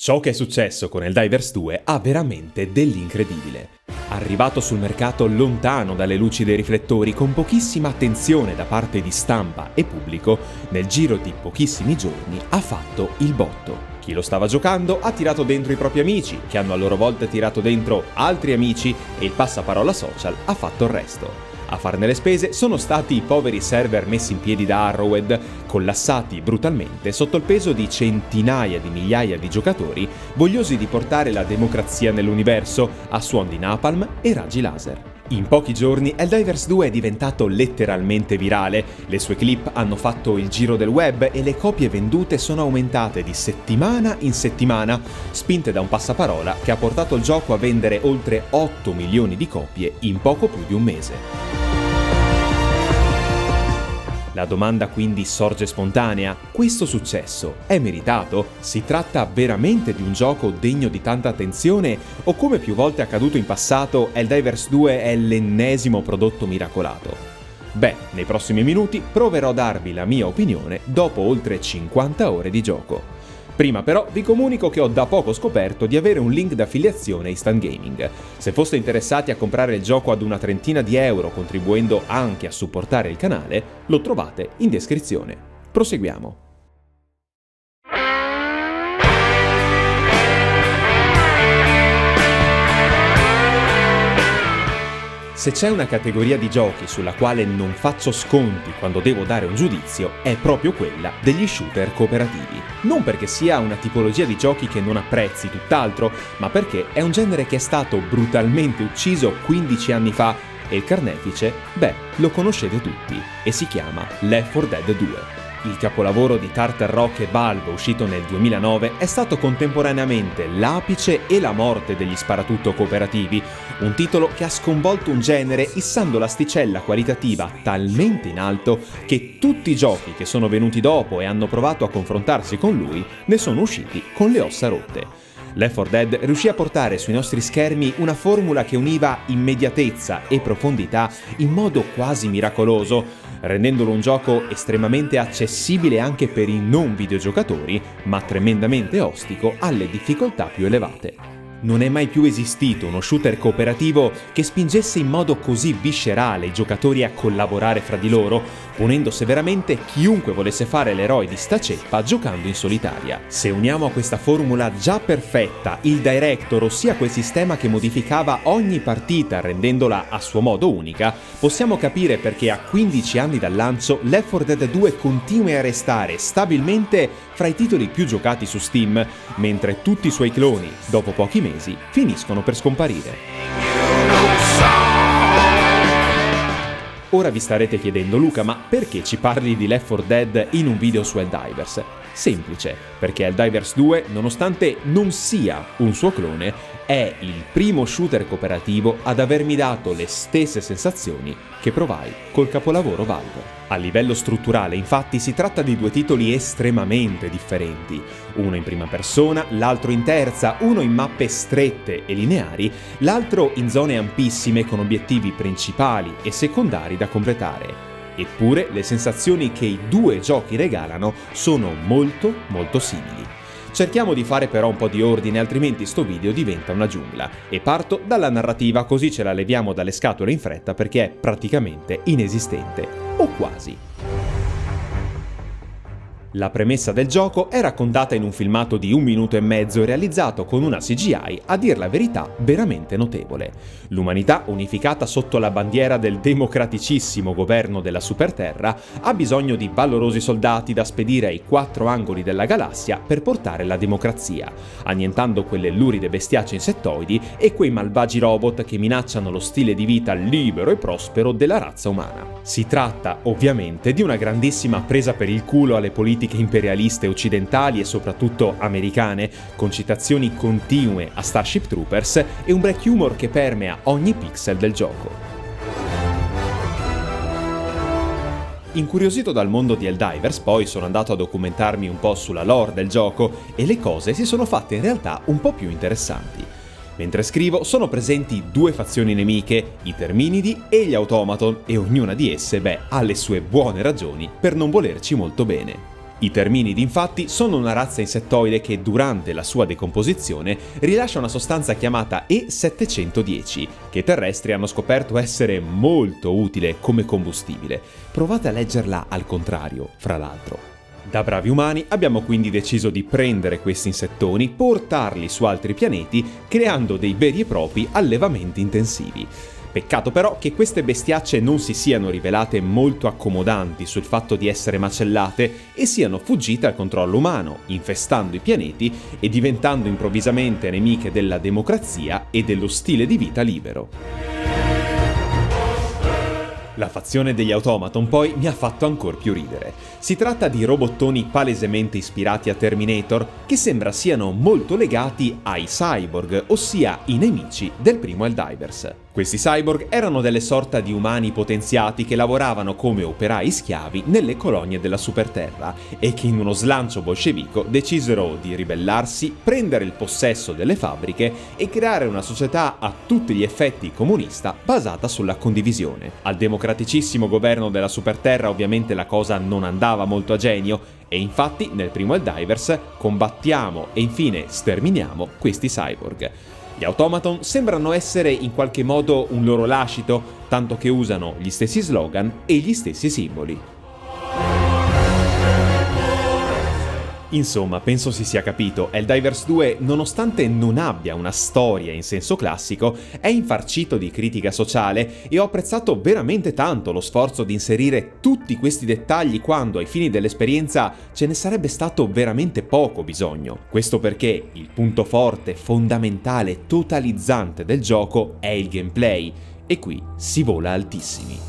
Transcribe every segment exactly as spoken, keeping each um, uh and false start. Ciò che è successo con Helldivers due ha veramente dell'incredibile. Arrivato sul mercato lontano dalle luci dei riflettori, con pochissima attenzione da parte di stampa e pubblico, nel giro di pochissimi giorni ha fatto il botto. Chi lo stava giocando ha tirato dentro i propri amici, che hanno a loro volta tirato dentro altri amici e il passaparola social ha fatto il resto. A farne le spese sono stati i poveri server messi in piedi da Arrowhead, collassati brutalmente sotto il peso di centinaia di migliaia di giocatori vogliosi di portare la democrazia nell'universo a suon di napalm e raggi laser. In pochi giorni Helldivers due è diventato letteralmente virale, le sue clip hanno fatto il giro del web e le copie vendute sono aumentate di settimana in settimana, spinte da un passaparola che ha portato il gioco a vendere oltre otto milioni di copie in poco più di un mese. La domanda quindi sorge spontanea: questo successo è meritato? Si tratta veramente di un gioco degno di tanta attenzione o, come più volte accaduto in passato, Helldivers due è l'ennesimo prodotto miracolato? Beh, nei prossimi minuti proverò a darvi la mia opinione dopo oltre cinquanta ore di gioco. Prima però vi comunico che ho da poco scoperto di avere un link d'affiliazione a Instant Gaming. Se foste interessati a comprare il gioco ad una trentina di euro contribuendo anche a supportare il canale, lo trovate in descrizione. Proseguiamo. Se c'è una categoria di giochi sulla quale non faccio sconti quando devo dare un giudizio, è proprio quella degli shooter cooperativi. Non perché sia una tipologia di giochi che non apprezzi, tutt'altro, ma perché è un genere che è stato brutalmente ucciso quindici anni fa e il carnefice, beh, lo conoscete tutti e si chiama Left four Dead due. Il capolavoro di Turtle Rock e Valve, uscito nel duemilanove, è stato contemporaneamente l'apice e la morte degli sparatutto cooperativi, un titolo che ha sconvolto un genere issando l'asticella qualitativa talmente in alto che tutti i giochi che sono venuti dopo e hanno provato a confrontarsi con lui ne sono usciti con le ossa rotte. Left four Dead riuscì a portare sui nostri schermi una formula che univa immediatezza e profondità in modo quasi miracoloso, rendendolo un gioco estremamente accessibile anche per i non videogiocatori, ma tremendamente ostico alle difficoltà più elevate. Non è mai più esistito uno shooter cooperativo che spingesse in modo così viscerale i giocatori a collaborare fra di loro, punendo severamente chiunque volesse fare l'eroe di sta ceppa giocando in solitaria. Se uniamo a questa formula già perfetta il director, ossia quel sistema che modificava ogni partita rendendola a suo modo unica, possiamo capire perché a quindici anni dal lancio Left four Dead due continui a restare stabilmente fra i titoli più giocati su Steam, mentre tutti i suoi cloni, dopo pochi mesi, mesi finiscono per scomparire. Ora vi starete chiedendo: Luca, ma perché ci parli di Left four Dead in un video su Helldivers? Semplice, perché Helldivers due, nonostante non sia un suo clone, è il primo shooter cooperativo ad avermi dato le stesse sensazioni che provai col capolavoro Valve. A livello strutturale, infatti, si tratta di due titoli estremamente differenti, uno in prima persona, l'altro in terza, uno in mappe strette e lineari, l'altro in zone ampissime con obiettivi principali e secondari da completare. Eppure le sensazioni che i due giochi regalano sono molto molto simili. Cerchiamo di fare però un po' di ordine, altrimenti sto video diventa una giungla, e parto dalla narrativa così ce la leviamo dalle scatole in fretta perché è praticamente inesistente, o quasi. La premessa del gioco è raccontata in un filmato di un minuto e mezzo realizzato con una C G I, a dir la verità, veramente notevole. L'umanità, unificata sotto la bandiera del democraticissimo governo della superterra, ha bisogno di valorosi soldati da spedire ai quattro angoli della galassia per portare la democrazia, annientando quelle luride bestiacce insettoidi e quei malvagi robot che minacciano lo stile di vita libero e prospero della razza umana. Si tratta, ovviamente, di una grandissima presa per il culo alle politiche imperialiste occidentali e soprattutto americane, con citazioni continue a Starship Troopers e un black humor che permea ogni pixel del gioco. Incuriosito dal mondo di Helldivers, poi sono andato a documentarmi un po' sulla lore del gioco e le cose si sono fatte in realtà un po' più interessanti. Mentre scrivo sono presenti due fazioni nemiche, i Terminidi e gli Automaton, e ognuna di esse, beh, ha le sue buone ragioni per non volerci molto bene. I terminidi infatti sono una razza insettoide che durante la sua decomposizione rilascia una sostanza chiamata E settecentodieci, che i terrestri hanno scoperto essere molto utile come combustibile. Provate a leggerla al contrario, fra l'altro. Da bravi umani abbiamo quindi deciso di prendere questi insettoni, portarli su altri pianeti, creando dei veri e propri allevamenti intensivi. Peccato però che queste bestiacce non si siano rivelate molto accomodanti sul fatto di essere macellate e siano fuggite al controllo umano, infestando i pianeti e diventando improvvisamente nemiche della democrazia e dello stile di vita libero. La fazione degli Automaton poi mi ha fatto ancora più ridere. Si tratta di robottoni palesemente ispirati a Terminator che sembra siano molto legati ai cyborg, ossia i nemici del primo Helldivers. Questi cyborg erano delle sorta di umani potenziati che lavoravano come operai schiavi nelle colonie della superterra e che in uno slancio bolscevico decisero di ribellarsi, prendere il possesso delle fabbriche e creare una società a tutti gli effetti comunista basata sulla condivisione. Al democraticissimo governo della superterra ovviamente la cosa non andava molto a genio e infatti nel primo Helldivers combattiamo e infine sterminiamo questi cyborg. Gli Automaton sembrano essere in qualche modo un loro lascito, tanto che usano gli stessi slogan e gli stessi simboli. Insomma, penso si sia capito, Helldivers due, nonostante non abbia una storia in senso classico, è infarcito di critica sociale e ho apprezzato veramente tanto lo sforzo di inserire tutti questi dettagli quando ai fini dell'esperienza ce ne sarebbe stato veramente poco bisogno. Questo perché il punto forte, fondamentale, totalizzante del gioco è il gameplay e qui si vola altissimi.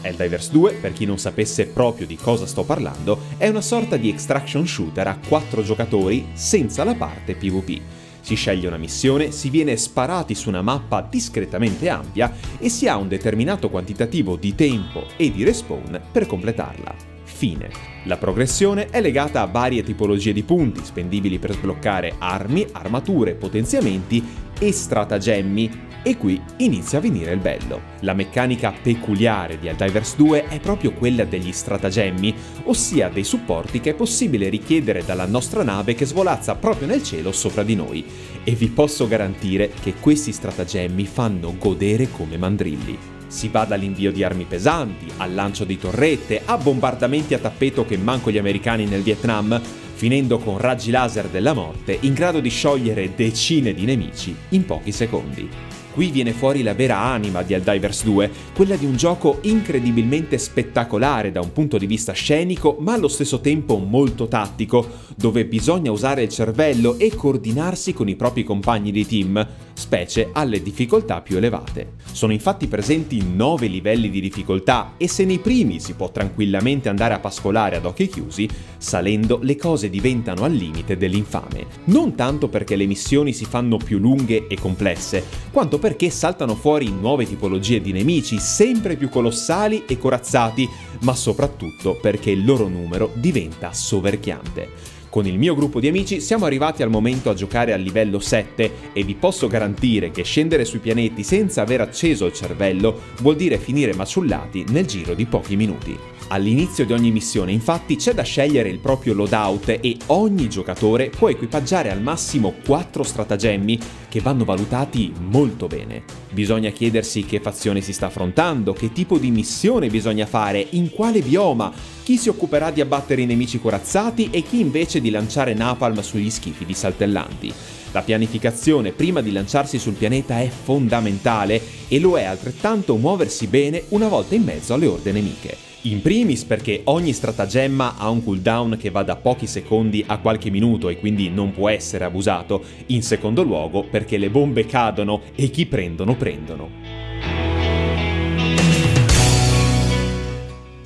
Helldivers due, per chi non sapesse proprio di cosa sto parlando, è una sorta di extraction shooter a quattro giocatori senza la parte PvP. Si sceglie una missione, si viene sparati su una mappa discretamente ampia e si ha un determinato quantitativo di tempo e di respawn per completarla. Fine. La progressione è legata a varie tipologie di punti spendibili per sbloccare armi, armature, potenziamenti e stratagemmi. E qui inizia a venire il bello. La meccanica peculiare di Helldivers due è proprio quella degli stratagemmi, ossia dei supporti che è possibile richiedere dalla nostra nave che svolazza proprio nel cielo sopra di noi. E vi posso garantire che questi stratagemmi fanno godere come mandrilli. Si va dall'invio di armi pesanti, al lancio di torrette, a bombardamenti a tappeto che manco gli americani nel Vietnam, finendo con raggi laser della morte in grado di sciogliere decine di nemici in pochi secondi. Qui viene fuori la vera anima di Helldivers due, quella di un gioco incredibilmente spettacolare da un punto di vista scenico ma allo stesso tempo molto tattico, dove bisogna usare il cervello e coordinarsi con i propri compagni di team, specie alle difficoltà più elevate. Sono infatti presenti nove livelli di difficoltà e se nei primi si può tranquillamente andare a pascolare ad occhi chiusi, salendo le cose diventano al limite dell'infame. Non tanto perché le missioni si fanno più lunghe e complesse, quanto perché perché saltano fuori nuove tipologie di nemici sempre più colossali e corazzati, ma soprattutto perché il loro numero diventa soverchiante. Con il mio gruppo di amici siamo arrivati al momento a giocare al livello sette e vi posso garantire che scendere sui pianeti senza aver acceso il cervello vuol dire finire maciullati nel giro di pochi minuti. All'inizio di ogni missione infatti c'è da scegliere il proprio loadout e ogni giocatore può equipaggiare al massimo quattro stratagemmi che vanno valutati molto bene. Bisogna chiedersi che fazione si sta affrontando, che tipo di missione bisogna fare, in quale bioma, chi si occuperà di abbattere i nemici corazzati e chi invece di lanciare napalm sugli schifidi saltellanti. La pianificazione prima di lanciarsi sul pianeta è fondamentale e lo è altrettanto muoversi bene una volta in mezzo alle orde nemiche. In primis perché ogni stratagemma ha un cooldown che va da pochi secondi a qualche minuto e quindi non può essere abusato, in secondo luogo perché le bombe cadono e chi prendono prendono.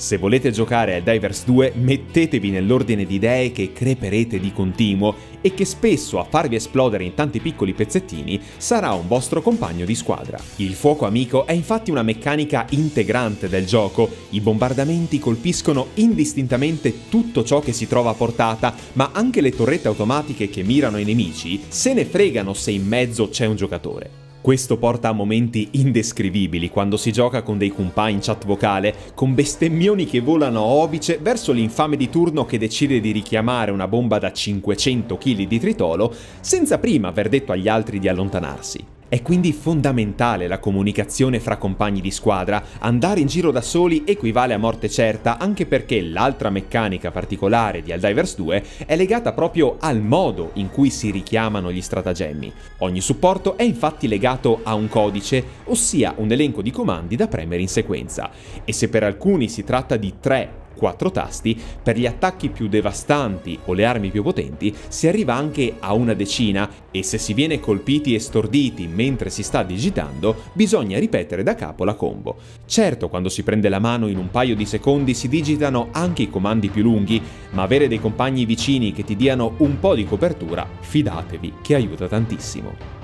Se volete giocare a Helldivers due, mettetevi nell'ordine di idee che creperete di continuo e che spesso a farvi esplodere in tanti piccoli pezzettini sarà un vostro compagno di squadra. Il fuoco amico è infatti una meccanica integrante del gioco, i bombardamenti colpiscono indistintamente tutto ciò che si trova a portata, ma anche le torrette automatiche che mirano ai nemici se ne fregano se in mezzo c'è un giocatore. Questo porta a momenti indescrivibili quando si gioca con dei compagni in chat vocale, con bestemmioni che volano a obice verso l'infame di turno che decide di richiamare una bomba da cinquecento chili di tritolo senza prima aver detto agli altri di allontanarsi. È quindi fondamentale la comunicazione fra compagni di squadra, andare in giro da soli equivale a morte certa, anche perché l'altra meccanica particolare di Helldivers due è legata proprio al modo in cui si richiamano gli stratagemmi. Ogni supporto è infatti legato a un codice, ossia un elenco di comandi da premere in sequenza, e se per alcuni si tratta di tre quattro tasti, per gli attacchi più devastanti o le armi più potenti si arriva anche a una decina, e se si viene colpiti e storditi mentre si sta digitando bisogna ripetere da capo la combo. Certo, quando si prende la mano in un paio di secondi si digitano anche i comandi più lunghi, ma avere dei compagni vicini che ti diano un po' di copertura, fidatevi che aiuta tantissimo.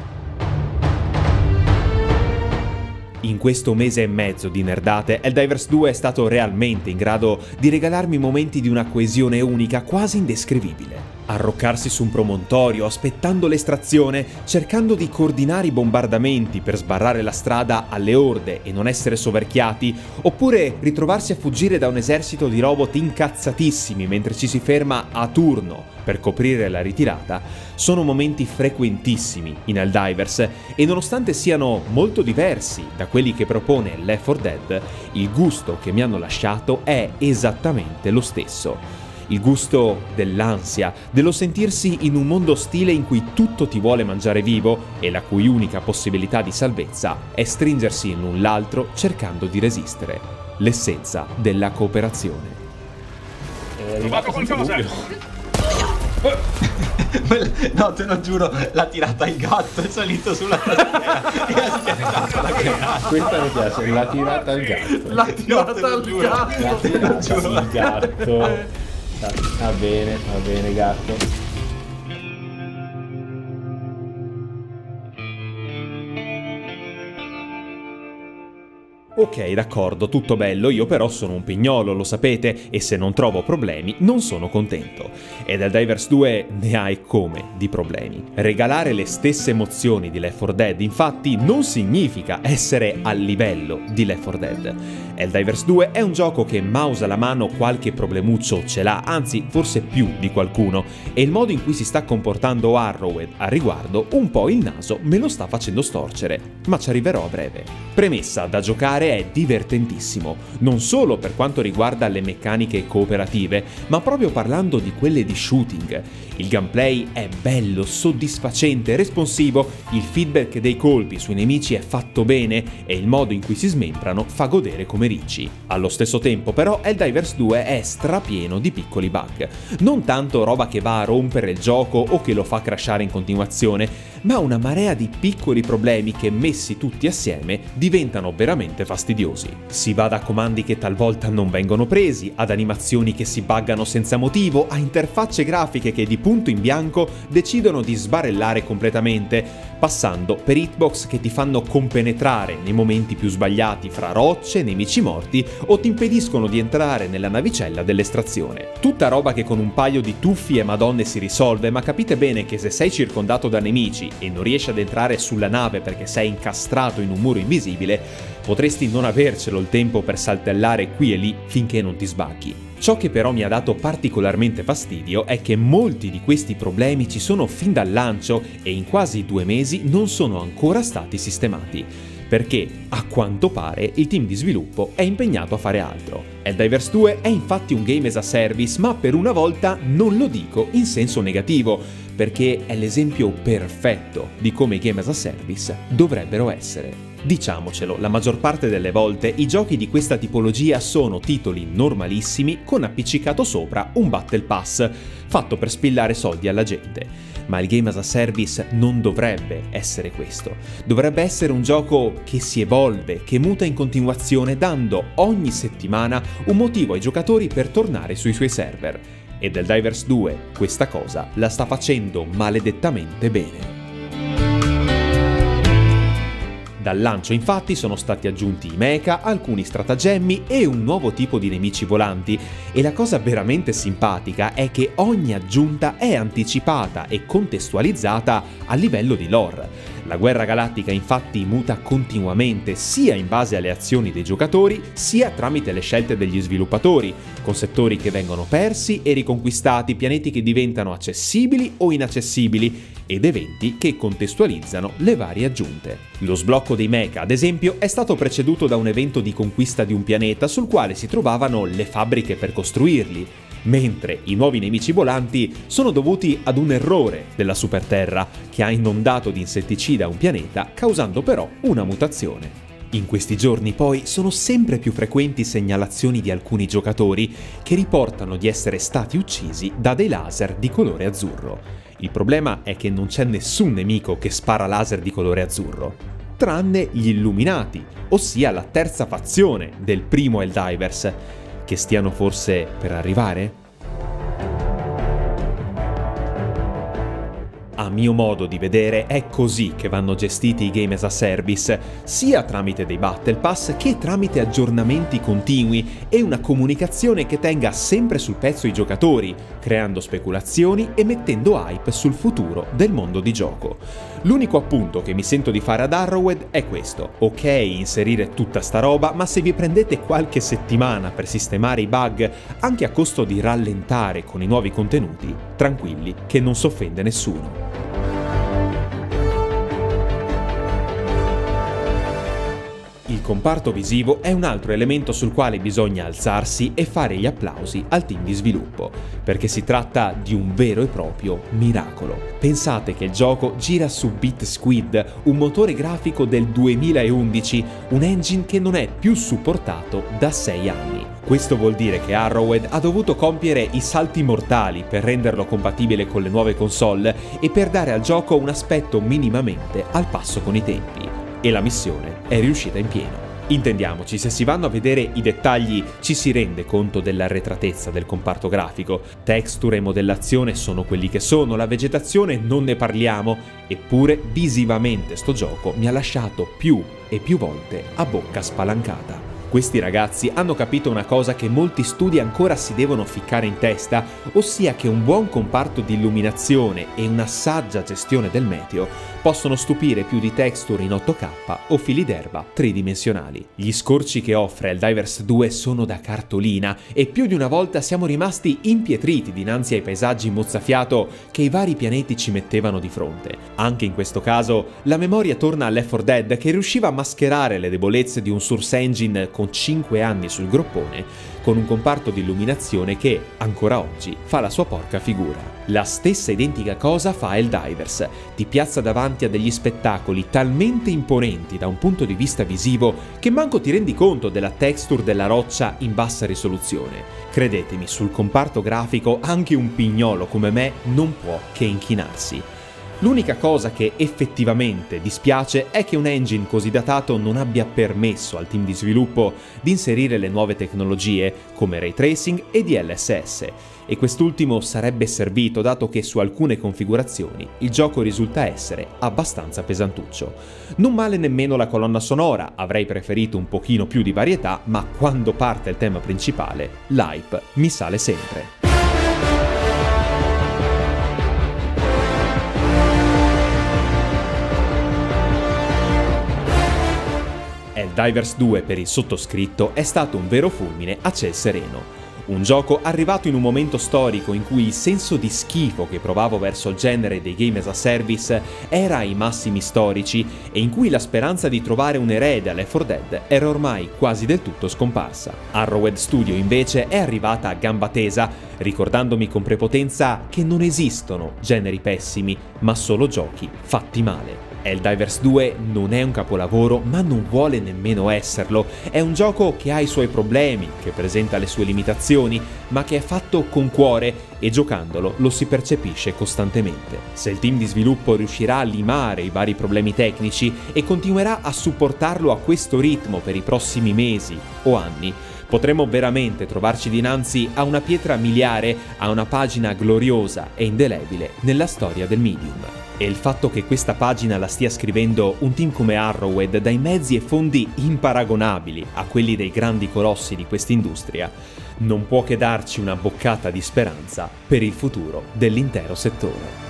In questo mese e mezzo di nerdate, Helldivers due è stato realmente in grado di regalarmi momenti di una coesione unica quasi indescrivibile. Arroccarsi su un promontorio, aspettando l'estrazione, cercando di coordinare i bombardamenti per sbarrare la strada alle orde e non essere soverchiati, oppure ritrovarsi a fuggire da un esercito di robot incazzatissimi mentre ci si ferma a turno per coprire la ritirata, sono momenti frequentissimi in Helldivers e nonostante siano molto diversi da quelli che propone Left four Dead, il gusto che mi hanno lasciato è esattamente lo stesso. Il gusto dell'ansia, dello sentirsi in un mondo ostile in cui tutto ti vuole mangiare vivo e la cui unica possibilità di salvezza è stringersi in un l'altro cercando di resistere. L'essenza della cooperazione. Ho trovato qualcosa! No, te lo giuro, l'ha tirata il gatto, è salito sulla tastiera e ha schiacciato la granata. Questa mi piace, l'ha tirata il gatto. L'ha tirata il gatto! L'ha tirata il gatto! Va bene, va bene gatto. Ok, d'accordo, tutto bello, io però sono un pignolo, lo sapete, e se non trovo problemi non sono contento. Ed Helldivers due ne ha e come di problemi. Regalare le stesse emozioni di Left four Dead, infatti, non significa essere al livello di Left four Dead. Helldivers due è un gioco che mouse alla mano qualche problemuccio ce l'ha, anzi forse più di qualcuno, e il modo in cui si sta comportando Arrowhead a riguardo un po' il naso me lo sta facendo storcere, ma ci arriverò a breve. Premessa: da giocare è divertentissimo, non solo per quanto riguarda le meccaniche cooperative, ma proprio parlando di quelle di shooting. Il gameplay è bello, soddisfacente, responsivo, il feedback dei colpi sui nemici è fatto bene e il modo in cui si smembrano fa godere come ricci. Allo stesso tempo però Helldivers due è strapieno di piccoli bug, non tanto roba che va a rompere il gioco o che lo fa crashare in continuazione, ma una marea di piccoli problemi che messi tutti assieme diventano veramente fastidiosi. Fastidiosi. Si va da comandi che talvolta non vengono presi, ad animazioni che si buggano senza motivo, a interfacce grafiche che di punto in bianco decidono di sbarellare completamente, passando per hitbox che ti fanno compenetrare nei momenti più sbagliati fra rocce, nemici morti o ti impediscono di entrare nella navicella dell'estrazione. Tutta roba che con un paio di tuffi e madonne si risolve, ma capite bene che se sei circondato da nemici e non riesci ad entrare sulla nave perché sei incastrato in un muro invisibile, potresti non avercelo il tempo per saltellare qui e lì finché non ti sbacchi. Ciò che però mi ha dato particolarmente fastidio è che molti di questi problemi ci sono fin dal lancio e in quasi due mesi non sono ancora stati sistemati, perché a quanto pare il team di sviluppo è impegnato a fare altro. Helldivers due è infatti un game as a service, ma per una volta non lo dico in senso negativo, perché è l'esempio perfetto di come i game as a service dovrebbero essere. Diciamocelo, la maggior parte delle volte i giochi di questa tipologia sono titoli normalissimi con appiccicato sopra un Battle Pass, fatto per spillare soldi alla gente. ma il game as a service non dovrebbe essere questo. Dovrebbe essere un gioco che si evolve, che muta in continuazione, dando ogni settimana un motivo ai giocatori per tornare sui suoi server. E Helldivers due questa cosa la sta facendo maledettamente bene. Dal lancio infatti sono stati aggiunti i mecha, alcuni stratagemmi e un nuovo tipo di nemici volanti, e la cosa veramente simpatica è che ogni aggiunta è anticipata e contestualizzata a livello di lore. La guerra galattica infatti muta continuamente sia in base alle azioni dei giocatori sia tramite le scelte degli sviluppatori, con settori che vengono persi e riconquistati, pianeti che diventano accessibili o inaccessibili ed eventi che contestualizzano le varie aggiunte. Lo sblocco dei mecha, ad esempio, è stato preceduto da un evento di conquista di un pianeta sul quale si trovavano le fabbriche per costruirli, mentre i nuovi nemici volanti sono dovuti ad un errore della superterra che ha inondato di insetticida un pianeta, causando però una mutazione. In questi giorni poi sono sempre più frequenti segnalazioni di alcuni giocatori che riportano di essere stati uccisi da dei laser di colore azzurro. Il problema è che non c'è nessun nemico che spara laser di colore azzurro, tranne gli Illuminati, ossia la terza fazione del primo Helldivers, che stiano forse per arrivare? A mio modo di vedere è così che vanno gestiti i game as a service, sia tramite dei battle pass che tramite aggiornamenti continui e una comunicazione che tenga sempre sul pezzo i giocatori, creando speculazioni e mettendo hype sul futuro del mondo di gioco. L'unico appunto che mi sento di fare ad Arrowhead è questo: ok, inserire tutta sta roba, ma se vi prendete qualche settimana per sistemare i bug, anche a costo di rallentare con i nuovi contenuti, tranquilli che non si offende nessuno. Il comparto visivo è un altro elemento sul quale bisogna alzarsi e fare gli applausi al team di sviluppo, perché si tratta di un vero e proprio miracolo. Pensate che il gioco gira su BitSquid, un motore grafico del duemilaundici, un engine che non è più supportato da sei anni. Questo vuol dire che Arrowhead ha dovuto compiere i salti mortali per renderlo compatibile con le nuove console e per dare al gioco un aspetto minimamente al passo con i tempi. E la missione è riuscita in pieno. Intendiamoci, se si vanno a vedere i dettagli ci si rende conto dell'arretratezza del comparto grafico. Texture e modellazione sono quelli che sono, la vegetazione non ne parliamo, eppure visivamente sto gioco mi ha lasciato più e più volte a bocca spalancata. Questi ragazzi hanno capito una cosa che molti studi ancora si devono ficcare in testa, ossia che un buon comparto di illuminazione e una saggia gestione del meteo possono stupire più di texture in otto K o fili d'erba tridimensionali. Gli scorci che offre Helldivers due sono da cartolina e più di una volta siamo rimasti impietriti dinanzi ai paesaggi mozzafiato che i vari pianeti ci mettevano di fronte. Anche in questo caso la memoria torna a Left four Dead, che riusciva a mascherare le debolezze di un Source Engine con cinque anni sul groppone, con un comparto di illuminazione che, ancora oggi, fa la sua porca figura. La stessa identica cosa fa Helldivers: ti piazza davanti a degli spettacoli talmente imponenti da un punto di vista visivo che manco ti rendi conto della texture della roccia in bassa risoluzione. Credetemi, sul comparto grafico anche un pignolo come me non può che inchinarsi. L'unica cosa che effettivamente dispiace è che un engine così datato non abbia permesso al team di sviluppo di inserire le nuove tecnologie come Ray Tracing e D L S S, e quest'ultimo sarebbe servito dato che su alcune configurazioni il gioco risulta essere abbastanza pesantuccio. Non male nemmeno la colonna sonora, avrei preferito un pochino più di varietà, ma quando parte il tema principale l'hype mi sale sempre. Helldivers due per il sottoscritto è stato un vero fulmine a ciel sereno. Un gioco arrivato in un momento storico in cui il senso di schifo che provavo verso il genere dei game as a service era ai massimi storici e in cui la speranza di trovare un erede a Left four Dead era ormai quasi del tutto scomparsa. Arrowhead Studio invece è arrivata a gamba tesa, ricordandomi con prepotenza che non esistono generi pessimi, ma solo giochi fatti male. Helldivers due non è un capolavoro, ma non vuole nemmeno esserlo. È un gioco che ha i suoi problemi, che presenta le sue limitazioni, ma che è fatto con cuore e giocandolo lo si percepisce costantemente. Se il team di sviluppo riuscirà a limare i vari problemi tecnici e continuerà a supportarlo a questo ritmo per i prossimi mesi o anni, potremmo veramente trovarci dinanzi a una pietra miliare, a una pagina gloriosa e indelebile nella storia del medium. E il fatto che questa pagina la stia scrivendo un team come Arrowhead, dai mezzi e fondi imparagonabili a quelli dei grandi colossi di quest'industria, non può che darci una boccata di speranza per il futuro dell'intero settore.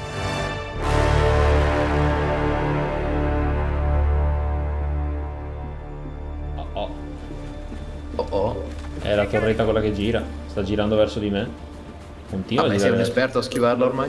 È la torretta quella che gira, sta girando verso di me. Continua. Vabbè, a sei un esperto a schivarla ormai.